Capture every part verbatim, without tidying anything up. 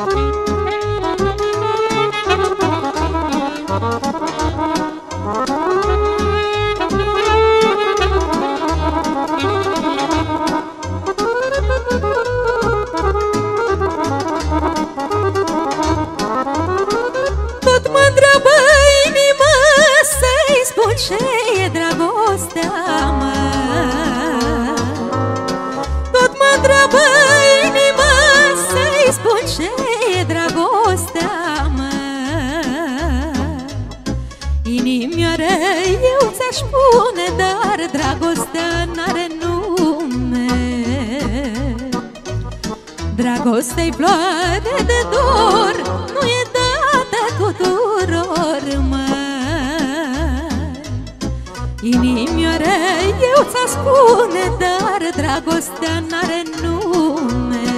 Dragostea-i floare de dor, nu e dată tuturor, mă. Inimioare, eu ți-a spune, dar dragostea n-are nume.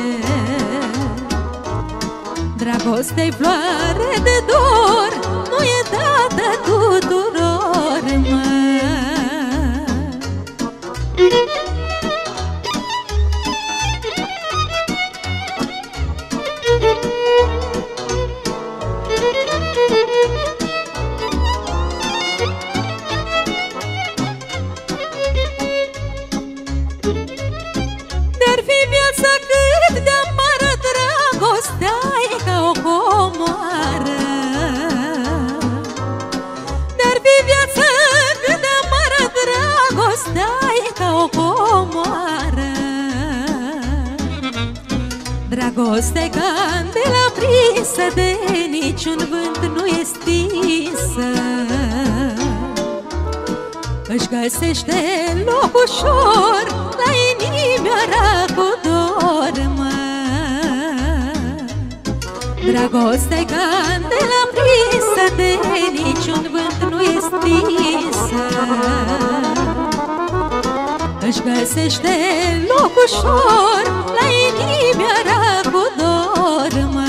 Dragostea-i floare de dor, nu e dată tuturor, mă. Dragostea-i candela prinsă, de niciun vânt nu e stinsă. Își găsește loc ușor la inimioara cu dor, mă. Dragostea-i candela prinsă, de niciun vânt nu e stinsă. Își găsește loc ușor la inimioara cu dor, mă.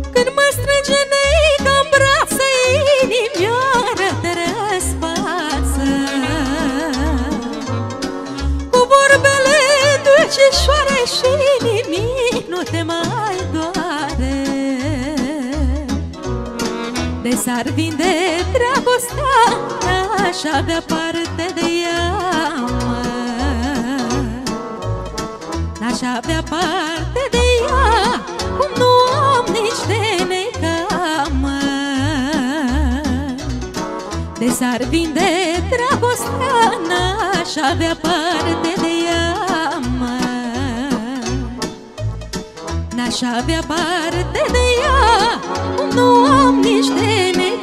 Când mă strânge neica în brațe, inimioară te răsfață. Cu vorbele dulceșoare și nimic nu te mai doare. De s-ar vinde dragostea, n-aș avea parte de ea, mă. N-aș avea parte de ea, cum nu am nici de necamă. De s-ar vinde dragostea, n-aș avea parte de ea, mă. N-aș avea parte de ea, cum nu am nici de necamă.